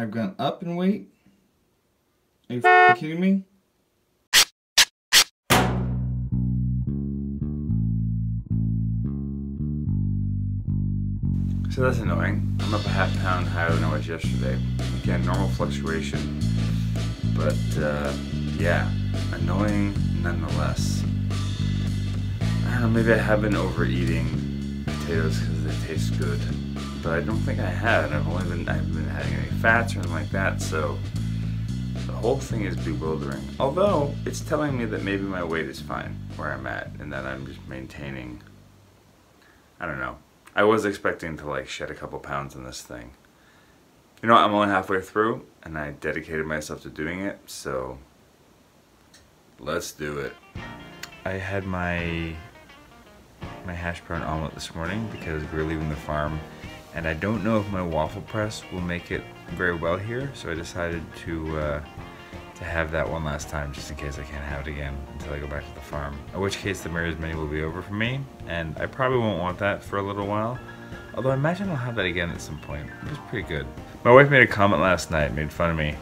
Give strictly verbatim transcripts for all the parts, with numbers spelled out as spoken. I've gone up in weight. Are you f***ing kidding me? So that's annoying. I'm up a half pound higher than I was yesterday. Again, normal fluctuation. But uh, yeah, annoying nonetheless. I don't know, maybe I have been overeating potatoes because they taste good. But I don't think I had. I've only been, I haven't been adding any fats or anything like that, so the whole thing is bewildering. Although, it's telling me that maybe my weight is fine where I'm at and that I'm just maintaining, I don't know. I was expecting to like shed a couple pounds on this thing. You know what, I'm only halfway through and I dedicated myself to doing it, so let's do it. I had my my hash brown omelet this morning because we were leaving the farm and I don't know if my waffle press will make it very well here, so I decided to uh, to have that one last time just in case I can't have it again until I go back to the farm. In which case the Mary's Mini will be over for me and I probably won't want that for a little while. Although I imagine I'll have that again at some point. It was pretty good. My wife made a comment last night, made fun of me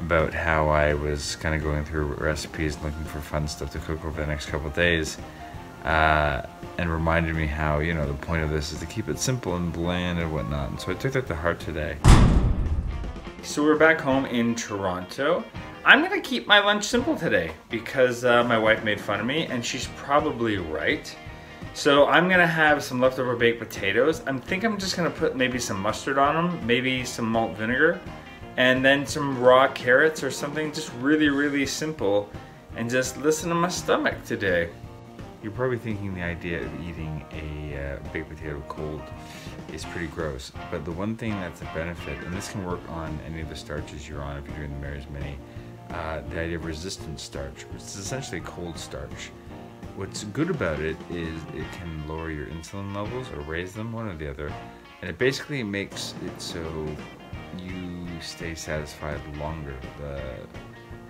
about how I was kind of going through recipes and looking for fun stuff to cook over the next couple of days. Uh, and reminded me how, you know, the point of this is to keep it simple and bland and whatnot. And so I took that to heart today. So we're back home in Toronto. I'm gonna keep my lunch simple today because uh, my wife made fun of me and she's probably right. So I'm gonna have some leftover baked potatoes. I think I'm just gonna put maybe some mustard on them, maybe some malt vinegar, and then some raw carrots or something, just really, really simple, and just listen to my stomach today. You're probably thinking the idea of eating a uh, baked potato cold is pretty gross, but the one thing that's a benefit, and this can work on any of the starches you're on if you're doing the Mary's Mini, uh, the idea of resistant starch, which is essentially cold starch. What's good about it is it can lower your insulin levels or raise them, one or the other, and it basically makes it so you stay satisfied longer. The,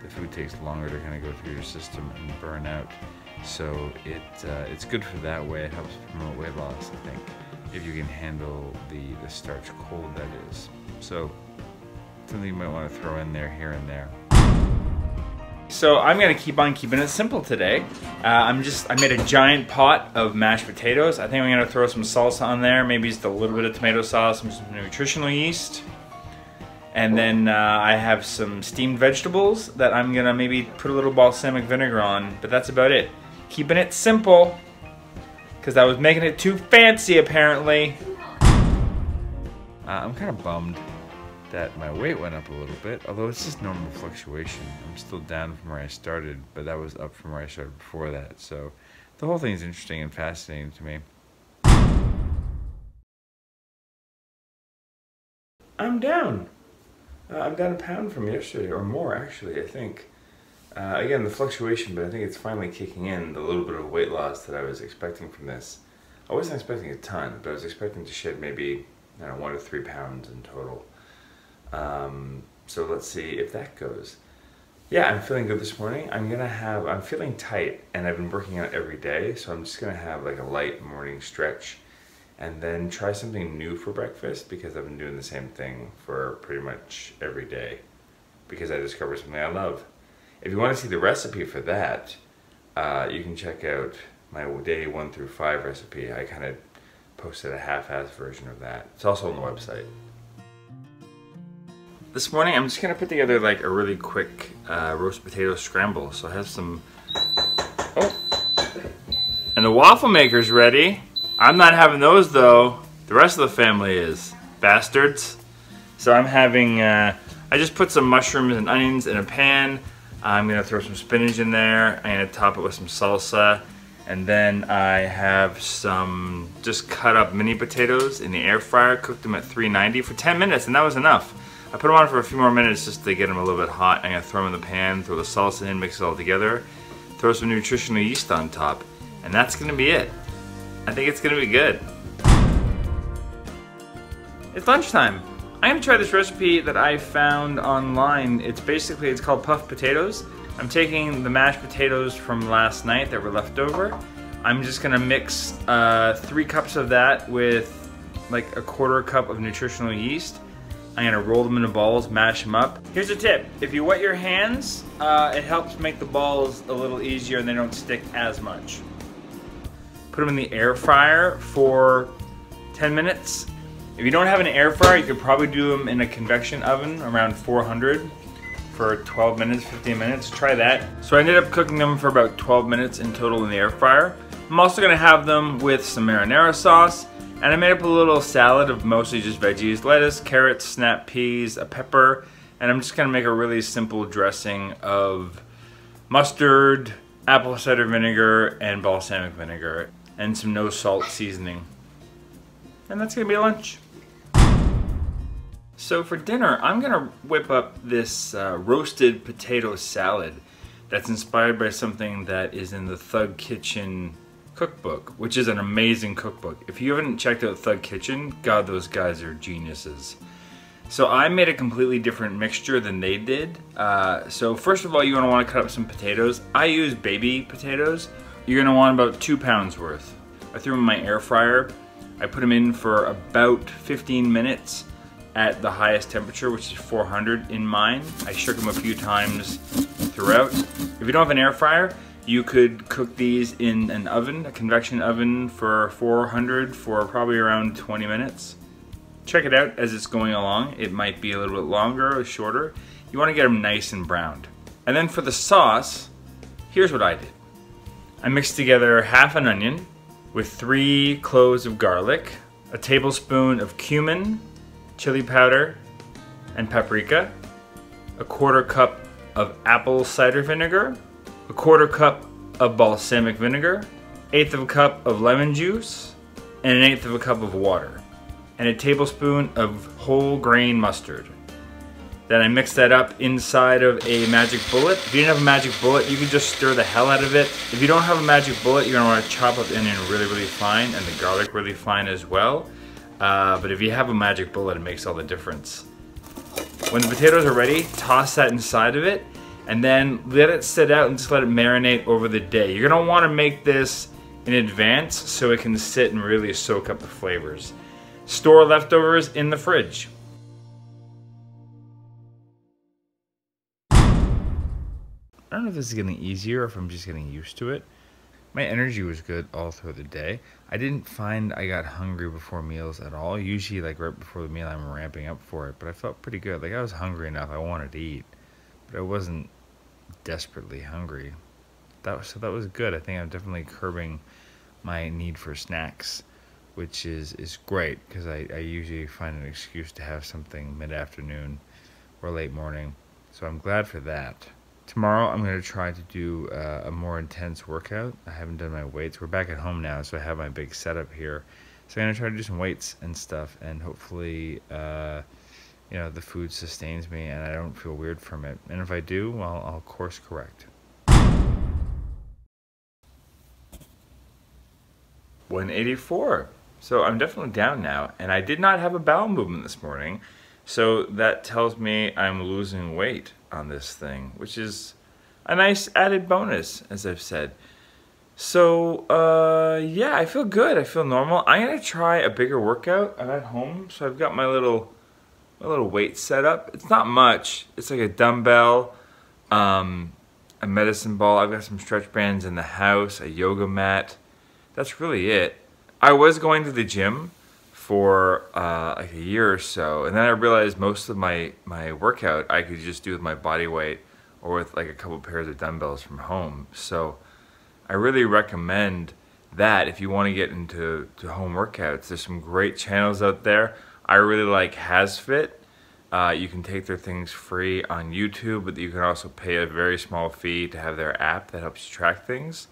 the food takes longer to kind of go through your system and burn out. So it uh, it's good for that way. It helps promote weight loss, I think, if you can handle the, the starch cold, that is. So something you might want to throw in there here and there. So I'm gonna keep on keeping it simple today. Uh, I'm just, I made a giant pot of mashed potatoes. I think I'm gonna throw some salsa on there, maybe just a little bit of tomato sauce, some nutritional yeast. And then uh, I have some steamed vegetables that I'm gonna maybe put a little balsamic vinegar on, but that's about it. Keeping it simple, because I was making it too fancy apparently. Uh, I'm kind of bummed that my weight went up a little bit, although it's just normal fluctuation. I'm still down from where I started, but that was up from where I started before that. So the whole thing is interesting and fascinating to me. I'm down. Uh, I'm down a pound from yesterday, or more actually, I think. Uh, again, the fluctuation, but I think it's finally kicking in, the little bit of weight loss that I was expecting from this. I wasn't expecting a ton, but I was expecting to shed maybe, I don't know, one to three pounds in total. Um, so let's see if that goes. Yeah, I'm feeling good this morning. I'm gonna have, I'm feeling tight, and I've been working out every day, so I'm just gonna have like a light morning stretch. And then try something new for breakfast because I've been doing the same thing for pretty much every day because I discovered something I love. If you want to see the recipe for that, uh, you can check out my day one through five recipe. I kind of posted a half-assed version of that. It's also on the website. This morning I'm just going to put together like a really quick uh, roast potato scramble. So I have some... Oh! And the waffle maker's ready! I'm not having those though. The rest of the family is. Bastards. So I'm having, uh, I just put some mushrooms and onions in a pan. I'm gonna throw some spinach in there. I'm gonna top it with some salsa. And then I have some just cut up mini potatoes in the air fryer, cooked them at three ninety for ten minutes, and that was enough. I put them on for a few more minutes just to get them a little bit hot. I'm gonna throw them in the pan, throw the salsa in, mix it all together, throw some nutritional yeast on top, and that's gonna be it. I think it's gonna be good. It's lunchtime. I'm gonna try this recipe that I found online. It's basically, it's called puffed potatoes. I'm taking the mashed potatoes from last night that were left over. I'm just gonna mix uh, three cups of that with like a quarter cup of nutritional yeast. I'm gonna roll them into balls, mash them up. Here's a tip, if you wet your hands, uh, it helps make the balls a little easier and they don't stick as much. Put them in the air fryer for ten minutes. If you don't have an air fryer, you could probably do them in a convection oven around four hundred for twelve minutes, fifteen minutes, try that. So I ended up cooking them for about twelve minutes in total in the air fryer. I'm also gonna have them with some marinara sauce, and I made up a little salad of mostly just veggies, lettuce, carrots, snap peas, a pepper, and I'm just gonna make a really simple dressing of mustard, apple cider vinegar, and balsamic vinegar, and some no salt seasoning. And that's gonna be lunch. So for dinner, I'm gonna whip up this uh, roasted potato salad that's inspired by something that is in the Thug Kitchen cookbook, which is an amazing cookbook. If you haven't checked out Thug Kitchen, God, those guys are geniuses. So I made a completely different mixture than they did. Uh, so first of all, you're gonna wanna cut up some potatoes. I use baby potatoes. You're gonna want about two pounds worth. I threw them in my air fryer. I put them in for about fifteen minutes at the highest temperature, which is four hundred in mine. I shook them a few times throughout. If you don't have an air fryer, you could cook these in an oven, a convection oven, for four hundred for probably around twenty minutes. Check it out as it's going along. It might be a little bit longer or shorter. You want to get them nice and browned. And then for the sauce, here's what I did. I mixed together half an onion with three cloves of garlic, a tablespoon of cumin, chili powder, and paprika, a quarter cup of apple cider vinegar, a quarter cup of balsamic vinegar, eighth of a cup of lemon juice, and an eighth of a cup of water, and a tablespoon of whole grain mustard. Then I mixed that up inside of a magic bullet. If you didn't have a magic bullet, you can just stir the hell out of it. If you don't have a magic bullet, you're gonna wanna chop up the onion really, really fine and the garlic really fine as well. Uh, but if you have a magic bullet, it makes all the difference. When the potatoes are ready, toss that inside of it and then let it sit out and just let it marinate over the day. You're gonna wanna make this in advance so it can sit and really soak up the flavors. Store leftovers in the fridge. I don't know if this is getting easier or if I'm just getting used to it. My energy was good all through the day. I didn't find I got hungry before meals at all. Usually like right before the meal I'm ramping up for it, but I felt pretty good. Like I was hungry enough, I wanted to eat, but I wasn't desperately hungry. That was, so that was good. I think I'm definitely curbing my need for snacks, which is, is great because I, I usually find an excuse to have something mid-afternoon or late morning. So I'm glad for that. Tomorrow I'm going to try to do uh, a more intense workout. I haven't done my weights. We're back at home now, so I have my big setup here. So I'm going to try to do some weights and stuff, and hopefully uh, you know, the food sustains me and I don't feel weird from it. And if I do, well, I'll course correct. one eighty-four. So I'm definitely down now, and I did not have a bowel movement this morning. So that tells me I'm losing weight on this thing, which is a nice added bonus, as I've said. So, uh, yeah, I feel good. I feel normal. I'm gonna try a bigger workout. I'm at home, so I've got my little, my little weight set up. It's not much. It's like a dumbbell, um, a medicine ball. I've got some stretch bands in the house, a yoga mat. That's really it. I was going to the gym for uh, like a year or so, and then I realized most of my, my workout I could just do with my body weight or with like a couple pairs of dumbbells from home. So I really recommend that if you want to get into to home workouts. There's some great channels out there. I really like HasFit. Uh, you can take their things free on YouTube, but you can also pay a very small fee to have their app that helps you track things.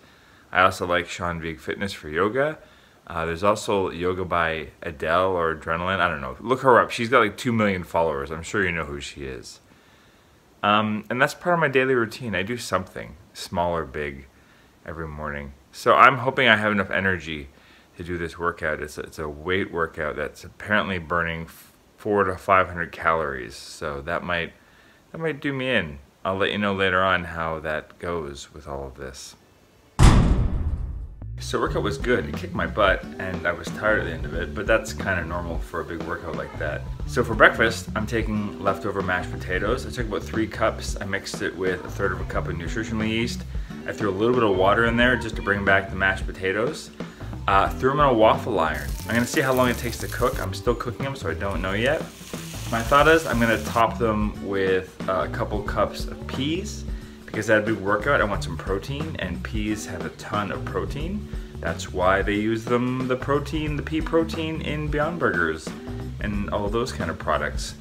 I also like Sean Vigue Fitness for yoga. Uh, there's also yoga by Adele or Adrenaline. I don't know. Look her up. She's got like two million followers. I'm sure you know who she is. Um, and that's part of my daily routine. I do something, small or big, every morning. So I'm hoping I have enough energy to do this workout. It's a, it's a weight workout that's apparently burning four to five hundred calories. So that might, that might do me in. I'll let you know later on how that goes with all of this. So workout was good, it kicked my butt and I was tired at the end of it, but that's kind of normal for a big workout like that. So for breakfast, I'm taking leftover mashed potatoes. I took about three cups, I mixed it with a third of a cup of nutritional yeast. I threw a little bit of water in there just to bring back the mashed potatoes. Uh, threw them on a waffle iron. I'm gonna see how long it takes to cook. I'm still cooking them, so I don't know yet. My thought is I'm gonna top them with a couple cups of peas. Because at a big workout, I want some protein, and peas have a ton of protein. That's why they use them, the protein, the pea protein in Beyond Burgers and all those kind of products.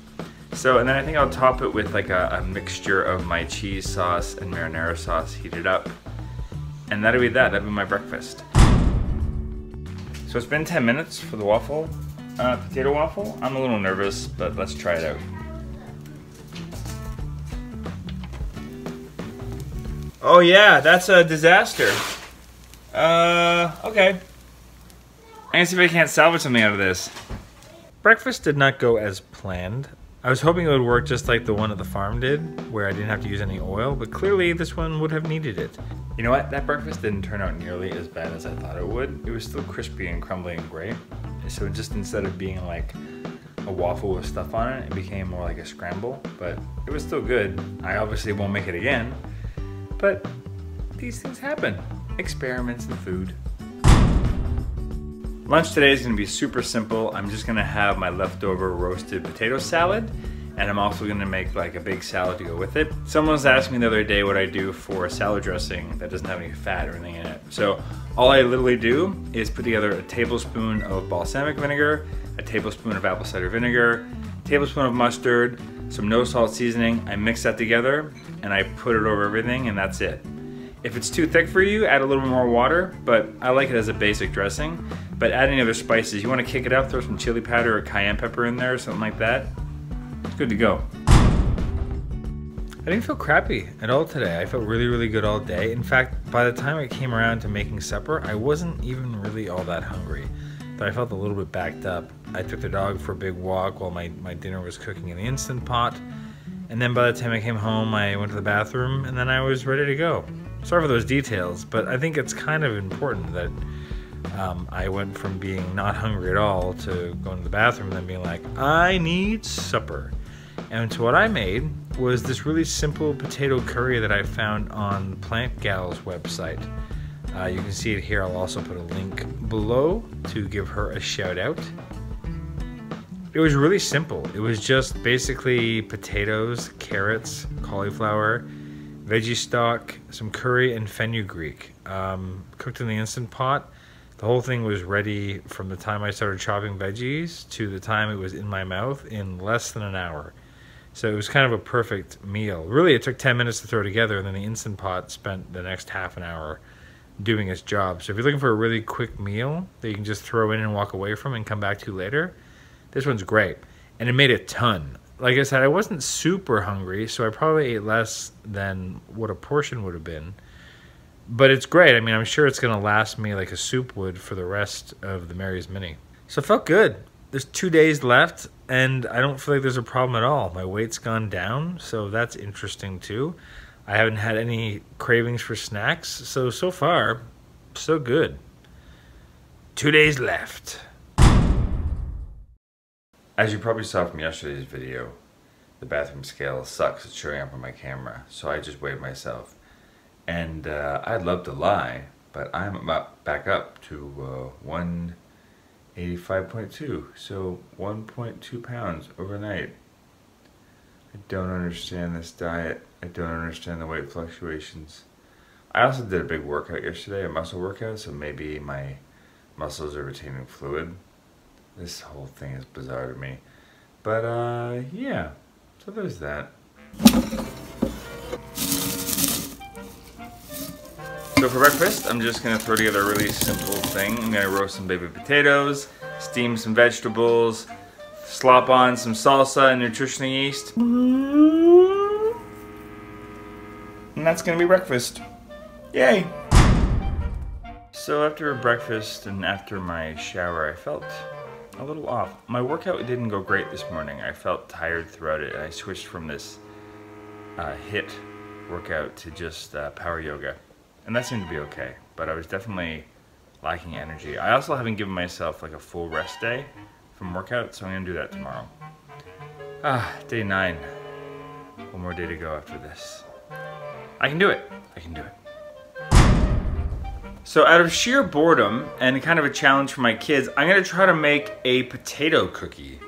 So, and then I think I'll top it with like a, a mixture of my cheese sauce and marinara sauce heated up. And that'll be that, that'll be my breakfast. So it's been ten minutes for the waffle, uh, potato waffle. I'm a little nervous, but let's try it out. Oh yeah, that's a disaster. Uh, okay. I'm gonna see if I can't salvage something out of this. Breakfast did not go as planned. I was hoping it would work just like the one at the farm did, where I didn't have to use any oil, but clearly this one would have needed it. You know what, that breakfast didn't turn out nearly as bad as I thought it would. It was still crispy and crumbly and great. So just instead of being like a waffle with stuff on it, it became more like a scramble, but it was still good. I obviously won't make it again. But these things happen. Experiments in food. Lunch today is gonna be super simple. I'm just gonna have my leftover roasted potato salad, and I'm also gonna make like a big salad to go with it. Someone was asking me the other day what I do for a salad dressing that doesn't have any fat or anything in it. So all I literally do is put together a tablespoon of balsamic vinegar, a tablespoon of apple cider vinegar, a tablespoon of mustard, some no salt seasoning. I mix that together and I put it over everything, and that's it. If it's too thick for you, add a little more water, but I like it as a basic dressing. But add any other spices. You wanna kick it up, throw some chili powder or cayenne pepper in there or something like that. It's good to go. I didn't feel crappy at all today. I felt really, really good all day. In fact, by the time I came around to making supper, I wasn't even really all that hungry. Though I felt a little bit backed up. I took the dog for a big walk while my, my dinner was cooking in the Instant Pot. And then by the time I came home, I went to the bathroom and then I was ready to go. Sorry for those details, but I think it's kind of important that um, I went from being not hungry at all to going to the bathroom and then being like, I need supper. And so what I made was this really simple potato curry that I found on the Plant Gal's website. Uh, you can see it here. I'll also put a link below to give her a shout out. It was really simple. It was just basically potatoes, carrots, cauliflower, veggie stock, some curry, and fenugreek. Um, cooked in the Instant Pot. The whole thing was ready from the time I started chopping veggies to the time it was in my mouth in less than an hour. So it was kind of a perfect meal. Really, it took ten minutes to throw together, and then the Instant Pot spent the next half an hour doing its job. So if you're looking for a really quick meal that you can just throw in and walk away from and come back to later, this one's great. And it made a ton. Like I said, I wasn't super hungry, so I probably ate less than what a portion would have been. But it's great. I mean, I'm sure it's going to last me like a soup would for the rest of the Mary's Mini. So it felt good. There's two days left, and I don't feel like there's a problem at all. My weight's gone down, so that's interesting too. I haven't had any cravings for snacks, so, so far, so good. Two days left. As you probably saw from yesterday's video, the bathroom scale sucks at showing up on my camera, so I just weighed myself. And uh, I'd love to lie, but I'm about back up to uh, one eighty-five point two, so one point two pounds overnight. I don't understand this diet. I don't understand the weight fluctuations. I also did a big workout yesterday, a muscle workout, so maybe my muscles are retaining fluid. This whole thing is bizarre to me. But, uh, yeah. So there's that. So for breakfast, I'm just gonna throw together a really simple thing. I'm gonna roast some baby potatoes, steam some vegetables, slop on some salsa and nutritional yeast. And that's gonna be breakfast. Yay! So after breakfast and after my shower, I felt a little off. My workout didn't go great this morning. I felt tired throughout it. I switched from this uh, HIIT workout to just uh, power yoga. And that seemed to be okay, but I was definitely lacking energy. I also haven't given myself like a full rest day from workout, so I'm gonna do that tomorrow. Ah, day nine. One more day to go after this. I can do it. I can do it. So out of sheer boredom and kind of a challenge for my kids, I'm gonna try to make a potato cookie.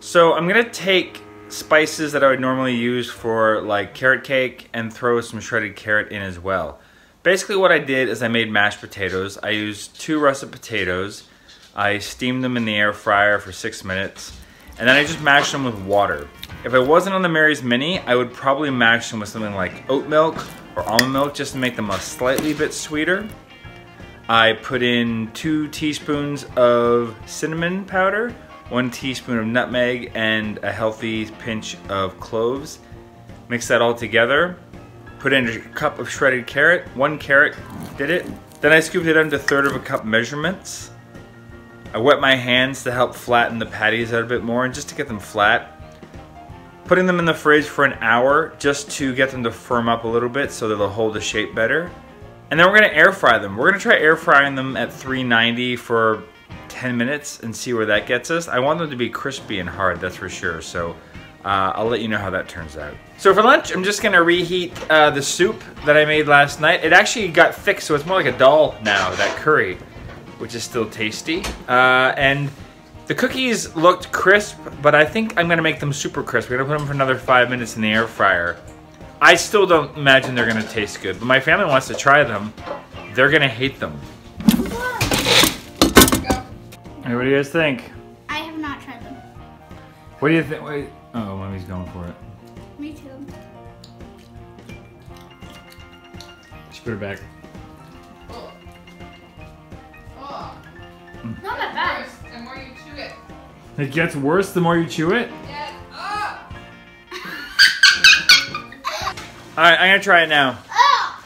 So I'm gonna take spices that I would normally use for like carrot cake and throw some shredded carrot in as well. Basically what I did is I made mashed potatoes. I used two russet potatoes. I steamed them in the air fryer for six minutes. And then I just mashed them with water. If I wasn't on the Mary's Mini, I would probably mash them with something like oat milk or almond milk just to make them a slightly bit sweeter. I put in two teaspoons of cinnamon powder, one teaspoon of nutmeg, and a healthy pinch of cloves. Mix that all together. Put in a cup of shredded carrot. One carrot did it. Then I scooped it into a third of a cup measurements. I wet my hands to help flatten the patties out a bit more and just to get them flat. Putting them in the fridge for an hour just to get them to firm up a little bit so that they'll hold the shape better. And then we're gonna air fry them. We're gonna try air frying them at three ninety for ten minutes and see where that gets us. I want them to be crispy and hard, that's for sure. So uh, I'll let you know how that turns out. So for lunch, I'm just gonna reheat uh, the soup that I made last night. It actually got thick, so it's more like a dal now, that curry, which is still tasty. Uh, and the cookies looked crisp, but I think I'm gonna make them super crisp. We're gonna put them for another five minutes in the air fryer. I still don't imagine they're gonna taste good, but my family wants to try them. They're gonna hate them. Hey, what do you guys think? I have not tried them. What do you think? Wait. Oh, mommy's going for it. Me too. Just put it back. Oh. Oh. Mm. Not that bad. It's worse the more you chew it. It gets worse the more you chew it? Yes. Oh. Alright, I'm gonna try it now. Oh.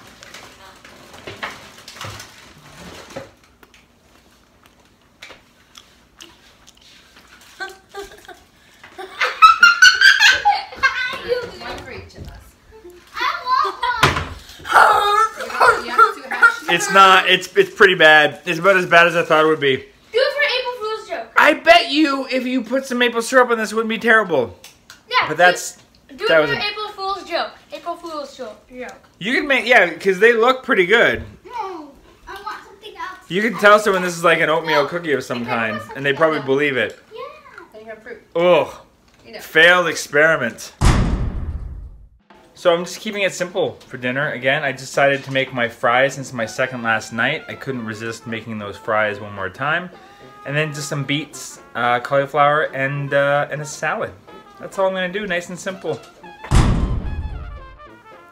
You one for each of us. I want one. You have to have it's not, it's it's pretty bad. It's about as bad as I thought it would be. Do it for an April Fool's joke. I bet you if you put some maple syrup on this, it wouldn't be terrible. Yeah. But that's do, do that it was for a, April Fool's joke. April Fool's joke. You can make, yeah, because they look pretty good. No, I want something else. You can tell someone this is like an oatmeal no, cookie of some kind, and they probably else. believe it. Yeah. Then you have fruit. Ugh. You know. Failed experiment. So I'm just keeping it simple for dinner. Again, I decided to make my fries since my second last night. I couldn't resist making those fries one more time. And then just some beets, uh, cauliflower, and, uh, and a salad. That's all I'm gonna do, nice and simple.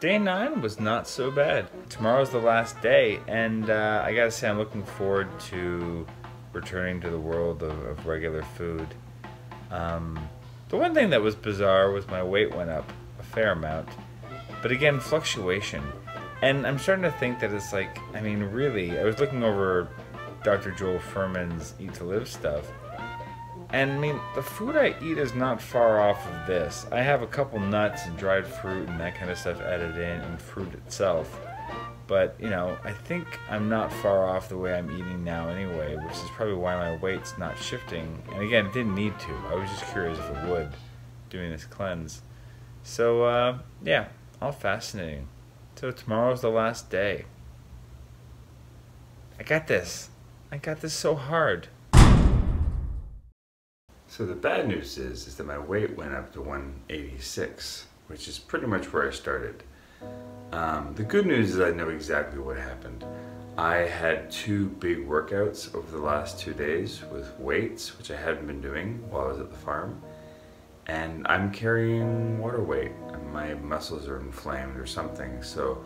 Day nine was not so bad. Tomorrow's the last day, and uh, I gotta say I'm looking forward to returning to the world of, of regular food. Um, the one thing that was bizarre was my weight went up a fair amount, but again, fluctuation. And I'm starting to think that it's like, I mean, really, I was looking over Doctor Joel Furman's Eat to Live stuff, and I mean, the food I eat is not far off of this. I have a couple nuts and dried fruit and that kind of stuff added in, and fruit itself. But, you know, I think I'm not far off the way I'm eating now anyway, which is probably why my weight's not shifting. And again, it didn't need to. I was just curious if it would, doing this cleanse. So, uh, yeah, all fascinating. So tomorrow's the last day. I got this. I got this so hard. So the bad news is, is that my weight went up to one eighty-six, which is pretty much where I started. Um, the good news is I know exactly what happened. I had two big workouts over the last two days with weights, which I hadn't been doing while I was at the farm. And I'm carrying water weight, and my muscles are inflamed or something. So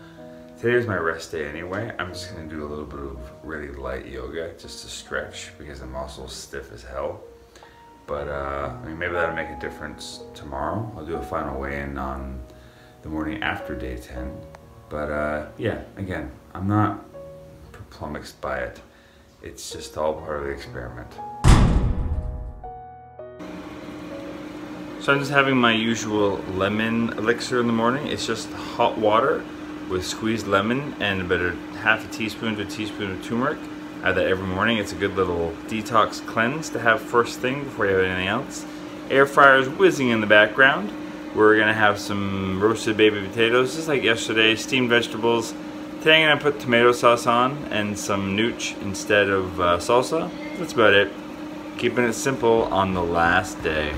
today was my rest day anyway. I'm just gonna do a little bit of really light yoga just to stretch because I'm also stiff as hell. But uh, I mean, maybe that'll make a difference tomorrow. I'll do a final weigh-in on the morning after day ten. But uh, yeah, again, I'm not perplexed by it. It's just all part of the experiment. So I'm just having my usual lemon elixir in the morning. It's just hot water with squeezed lemon and about a half a teaspoon to a teaspoon of turmeric. I have that every morning. It's a good little detox cleanse to have first thing before you have anything else. Air fryer's whizzing in the background. We're gonna have some roasted baby potatoes, just like yesterday, steamed vegetables. Today I'm gonna put tomato sauce on and some nooch instead of uh, salsa. That's about it. Keeping it simple on the last day.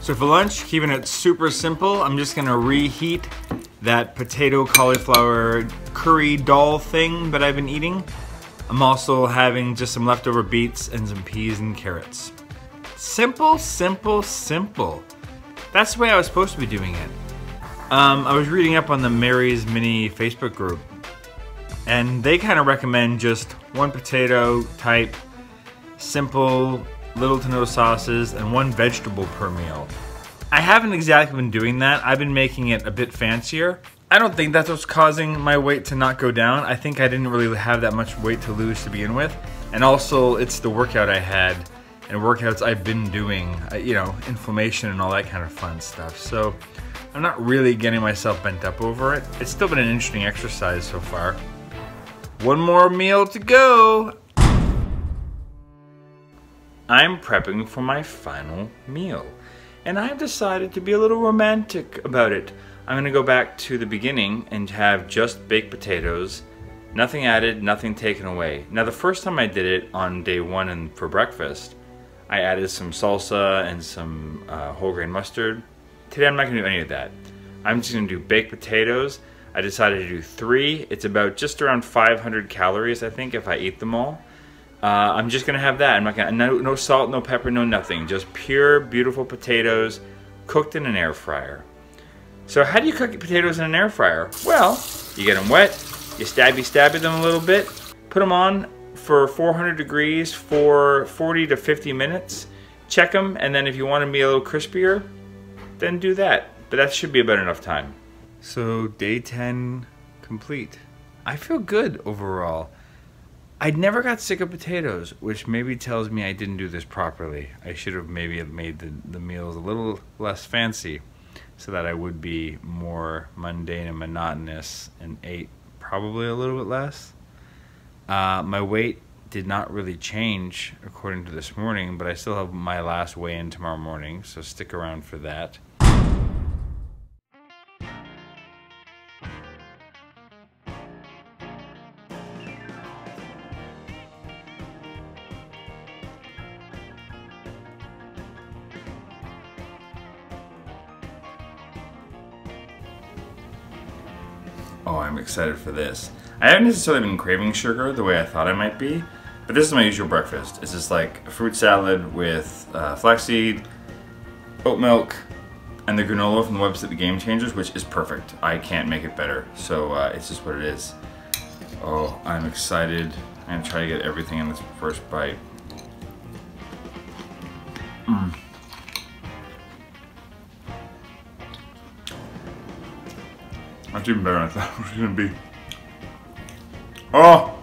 So for lunch, keeping it super simple, I'm just gonna reheat that potato cauliflower curry dal thing that I've been eating. I'm also having just some leftover beets and some peas and carrots. Simple, simple, simple. That's the way I was supposed to be doing it. Um, I was reading up on the Mary's Mini Facebook group, and they kind of recommend just one potato type, simple, little to no sauces, and one vegetable per meal. I haven't exactly been doing that. I've been making it a bit fancier. I don't think that's what's causing my weight to not go down. I think I didn't really have that much weight to lose to begin with. And also, it's the workout I had and workouts I've been doing, you know, inflammation and all that kind of fun stuff. So I'm not really getting myself bent up over it. It's still been an interesting exercise so far. One more meal to go. I'm prepping for my final meal, and I've decided to be a little romantic about it. I'm gonna go back to the beginning and have just baked potatoes, nothing added, nothing taken away. Now, the first time I did it on day one and for breakfast, I added some salsa and some uh, whole grain mustard. Today I'm not gonna do any of that. I'm just gonna do baked potatoes. I decided to do three. It's about just around five hundred calories, I think, if I eat them all. Uh, I'm just gonna have that. I'm not gonna, no, no salt, no pepper, no nothing. Just pure, beautiful potatoes cooked in an air fryer. So how do you cook potatoes in an air fryer? Well, you get them wet, you stabby stabby them a little bit, put them on for four hundred degrees for forty to fifty minutes, check them, and then if you want them to be a little crispier, then do that. But that should be about enough time. So day ten complete. I feel good overall. I never got sick of potatoes, which maybe tells me I didn't do this properly. I should have maybe made the, the meals a little less fancy so that I would be more mundane and monotonous and ate probably a little bit less. Uh, my weight did not really change according to this morning, but I still have my last weigh-in tomorrow morning, so stick around for that. Oh, I'm excited for this. I haven't necessarily been craving sugar the way I thought I might be, but this is my usual breakfast. It's just like a fruit salad with uh, flaxseed, oat milk, and the granola from the website The Game Changers, which is perfect. I can't make it better, so uh, it's just what it is. Oh, I'm excited. I'm gonna try to get everything in this first bite. Mm. That's even better than I thought it was gonna be. Oh!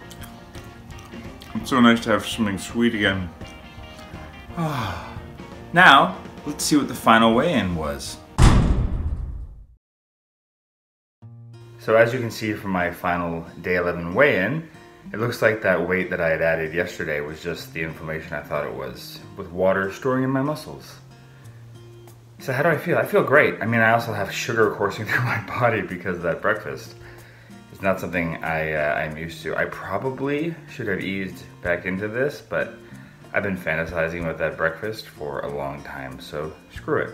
It's so nice to have something sweet again. Oh. Now, let's see what the final weigh-in was. So as you can see from my final day eleven weigh-in, it looks like that weight that I had added yesterday was just the inflammation I thought it was, with water storing in my muscles. So how do I feel? I feel great. I mean, I also have sugar coursing through my body because of that breakfast. It's not something I, uh, I'm used to. I probably should have eased back into this, but I've been fantasizing about that breakfast for a long time, so screw it.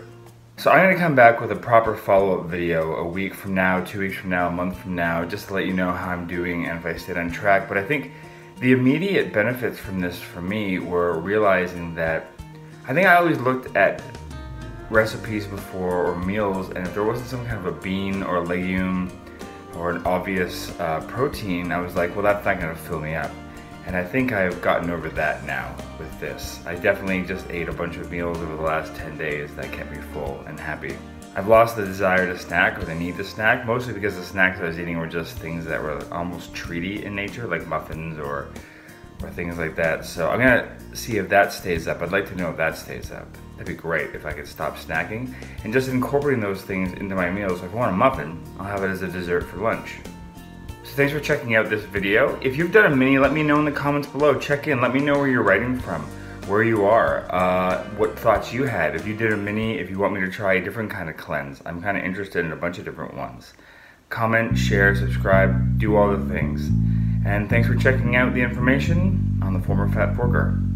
So I'm gonna come back with a proper follow-up video a week from now, two weeks from now, a month from now, just to let you know how I'm doing and if I stayed on track. But I think the immediate benefits from this for me were realizing that I think I always looked at recipes before or meals, and if there wasn't some kind of a bean or a legume or an obvious uh, protein, I was like, well, that's not gonna fill me up. And I think I've gotten over that now with this. I definitely just ate a bunch of meals over the last ten days that kept me full and happy. I've lost the desire to snack or the need to snack, mostly because the snacks I was eating were just things that were almost treaty in nature, like muffins or, or things like that. So I'm gonna see if that stays up. I'd like to know if that stays up. That'd be great if I could stop snacking and just incorporating those things into my meals. If I want a muffin, I'll have it as a dessert for lunch. So Thanks for checking out this video. If you've done a mini, let me know in the comments below. Check in, let me know where you're writing from, where you are, uh, what thoughts you had. If you did a mini, if you want me to try a different kind of cleanse, I'm kind of interested in a bunch of different ones. Comment, share, subscribe, do all the things. And thanks for checking out the information on the Former Fat Forker.